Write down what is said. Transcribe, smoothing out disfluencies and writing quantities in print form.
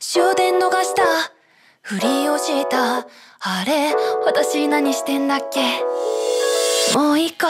終電逃したふりをした。あれ、私何してんだっけ。もう一個